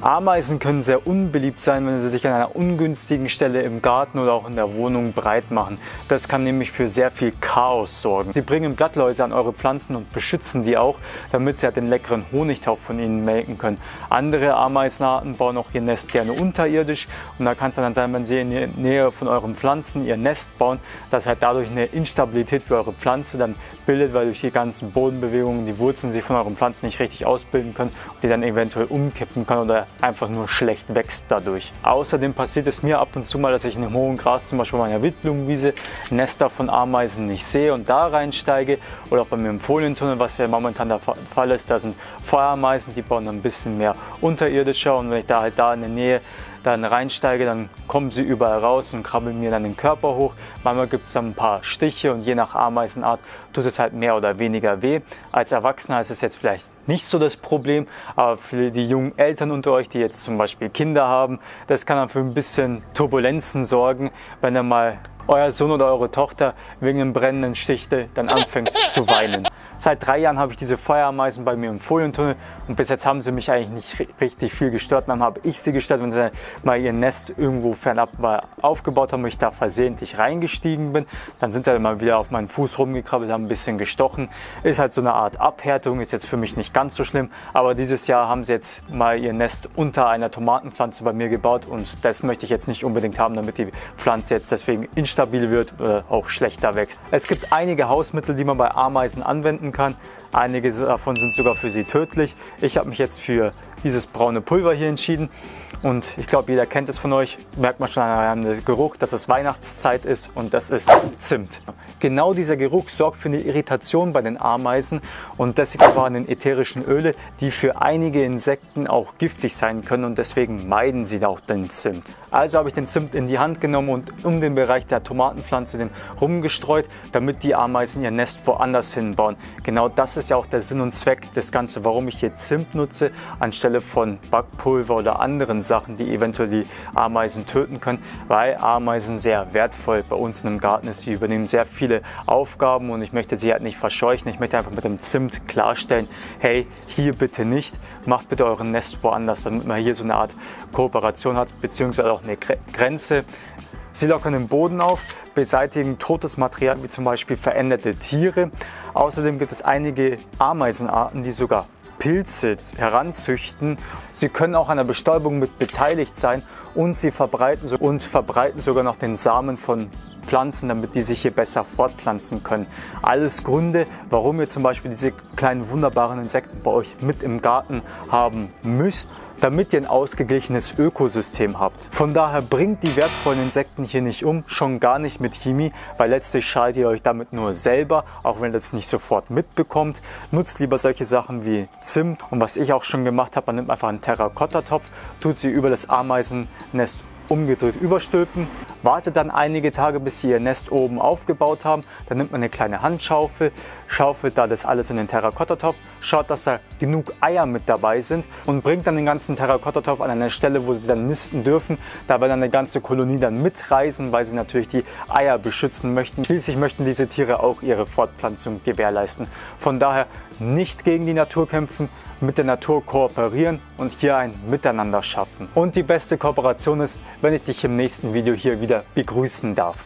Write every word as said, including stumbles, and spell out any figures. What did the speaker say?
Ameisen können sehr unbeliebt sein, wenn sie sich an einer ungünstigen Stelle im Garten oder auch in der Wohnung breit machen. Das kann nämlich für sehr viel Chaos sorgen. Sie bringen Blattläuse an eure Pflanzen und beschützen die auch, damit sie halt den leckeren Honigtau von ihnen melken können. Andere Ameisenarten bauen auch ihr Nest gerne unterirdisch, und da kann es dann sein, wenn sie in der Nähe von euren Pflanzen ihr Nest bauen, dass halt dadurch eine Instabilität für eure Pflanze dann bildet, weil durch die ganzen Bodenbewegungen die Wurzeln sich von euren Pflanzen nicht richtig ausbilden können und die dann eventuell umkippen können oder einfach nur schlecht wächst dadurch. Außerdem passiert es mir ab und zu mal, dass ich in dem hohen Gras, zum Beispiel bei meiner Wildblumenwiese, Nester von Ameisen nicht sehe und da reinsteige, oder auch bei mir im Folientunnel, was ja momentan der Fall ist. Da sind Feuerameisen, die bauen dann ein bisschen mehr unterirdischer, und wenn ich da halt da in der Nähe dann reinsteige, dann kommen sie überall raus und krabbeln mir dann den Körper hoch. Manchmal gibt es dann ein paar Stiche, und je nach Ameisenart tut es halt mehr oder weniger weh. Als Erwachsener ist es jetzt vielleicht nicht so das Problem, aber für die jungen Eltern unter euch, die jetzt zum Beispiel Kinder haben, das kann dann für ein bisschen Turbulenzen sorgen, wenn dann mal euer Sohn oder eure Tochter wegen einem brennenden Stich dann anfängt zu weinen. Seit drei Jahren habe ich diese Feuerameisen bei mir im Folientunnel, und bis jetzt haben sie mich eigentlich nicht richtig viel gestört. Dann habe ich sie gestört, wenn sie mal ihr Nest irgendwo fernab mal aufgebaut haben und ich da versehentlich reingestiegen bin. Dann sind sie halt mal wieder auf meinen Fuß rumgekrabbelt, haben ein bisschen gestochen. Ist halt so eine Art Abhärtung, ist jetzt für mich nicht ganz so schlimm. Aber dieses Jahr haben sie jetzt mal ihr Nest unter einer Tomatenpflanze bei mir gebaut, und das möchte ich jetzt nicht unbedingt haben, damit die Pflanze jetzt deswegen instabil wird oder auch schlechter wächst. Es gibt einige Hausmittel, die man bei Ameisen anwenden kann. kann. Einige davon sind sogar für sie tödlich. Ich habe mich jetzt für dieses braune Pulver hier entschieden, und ich glaube, jeder kennt es von euch, merkt man schon an dem Geruch, dass es Weihnachtszeit ist, und das ist Zimt. Genau dieser Geruch sorgt für eine Irritation bei den Ameisen, und deswegen waren die ätherischen Öle, die für einige Insekten auch giftig sein können, und deswegen meiden sie auch den Zimt. Also habe ich den Zimt in die Hand genommen und um den Bereich der Tomatenpflanze den rumgestreut, damit die Ameisen ihr Nest woanders hinbauen. Genau das ist ja auch der Sinn und Zweck des Ganzen, warum ich hier Zimt nutze, anstelle von Backpulver oder anderen Sachen, die eventuell die Ameisen töten können, weil Ameisen sehr wertvoll bei uns in einem Garten ist. Die übernehmen sehr viele Aufgaben, und ich möchte sie halt nicht verscheuchen. Ich möchte einfach mit dem Zimt klarstellen, hey, hier bitte nicht, macht bitte euren Nest woanders, damit man hier so eine Art Kooperation hat, beziehungsweise auch eine Grenze. Sie lockern den Boden auf, beseitigen totes Material, wie zum Beispiel veränderte Tiere. Außerdem gibt es einige Ameisenarten, die sogar Pilze heranzüchten. Sie können auch an der Bestäubung mit beteiligt sein, und sie verbreiten so und verbreiten sogar noch den Samen von Pflanzen, damit die sich hier besser fortpflanzen können. Alles Gründe, warum ihr zum Beispiel diese kleinen wunderbaren Insekten bei euch mit im Garten haben müsst, damit ihr ein ausgeglichenes Ökosystem habt. Von daher bringt die wertvollen Insekten hier nicht um, schon gar nicht mit Chemie, weil letztlich schadet ihr euch damit nur selber, auch wenn ihr das nicht sofort mitbekommt. Nutzt lieber solche Sachen wie Zimt, und was ich auch schon gemacht habe, man nimmt einfach einen Terrakottatopf, tut sie über das Ameisennest umgedreht überstülpen, wartet dann einige Tage, bis sie ihr Nest oben aufgebaut haben, dann nimmt man eine kleine Handschaufel, schaufelt da das alles in den Terrakottatopf, schaut, dass da genug Eier mit dabei sind, und bringt dann den ganzen Terrakottatopf an einer Stelle, wo sie dann nisten dürfen. Da wird dann eine ganze Kolonie dann mitreisen, weil sie natürlich die Eier beschützen möchten. Schließlich möchten diese Tiere auch ihre Fortpflanzung gewährleisten. Von daher nicht gegen die Natur kämpfen, mit der Natur kooperieren und hier ein Miteinander schaffen. Und die beste Kooperation ist, wenn ich dich im nächsten Video hier wieder begrüßen darf.